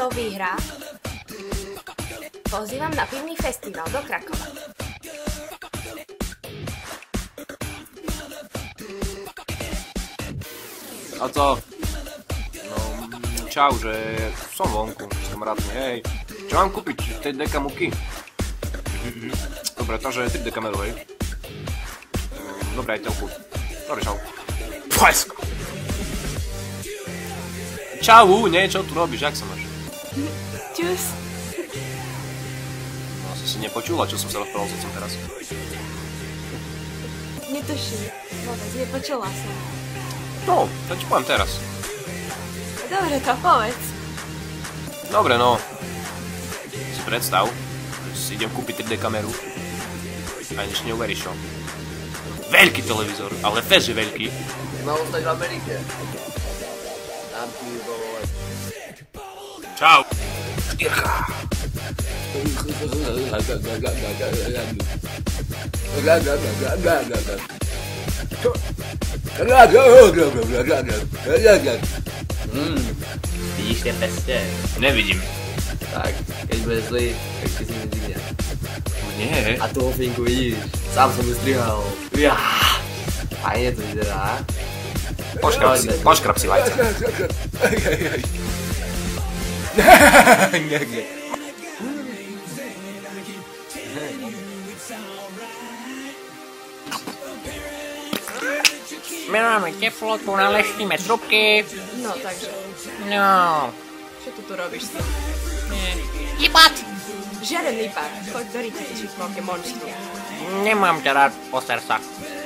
kto vyhrá, pozývam na pivný festival do Krakova. A co? No, čau, že som vonku, som rád, hej. Čo mám kúpiť? 3 deka múky? Dobre, takže 3 deka medu, hej. Dobre, aj telku. Dobre, čau. Pfajsko! Čau, nie, čo tu robíš, jak sa máš? Čus. No, asi si nepočula, čo som sa rozprával s otcom teraz. Netuším, vôbec, nepočula som. No, to ti poviem teraz. Dobre, to povedz. Dobre, no. Si predstav, že si idem kúpiť 3D kameru. A nič neuveríš, čo? Veľký televízor, ale fest je veľký. Mám ostať v Amerike. Čau! Vidíš ten peste? Nevidím. Tak, keď bude zlý, tak si nevidia. Nie. A toho finku vidíš. Sám som vystrihal. Fajne to vyzerá. Poškrab si vajca. My máme teplotu, naleštíme trubky. No takže. No. Čo tu robíš s tým? Lípat! Žiaden lípat. Choď do ryti, si v Pokémonštvu. Nemám ťa rád, poser sa.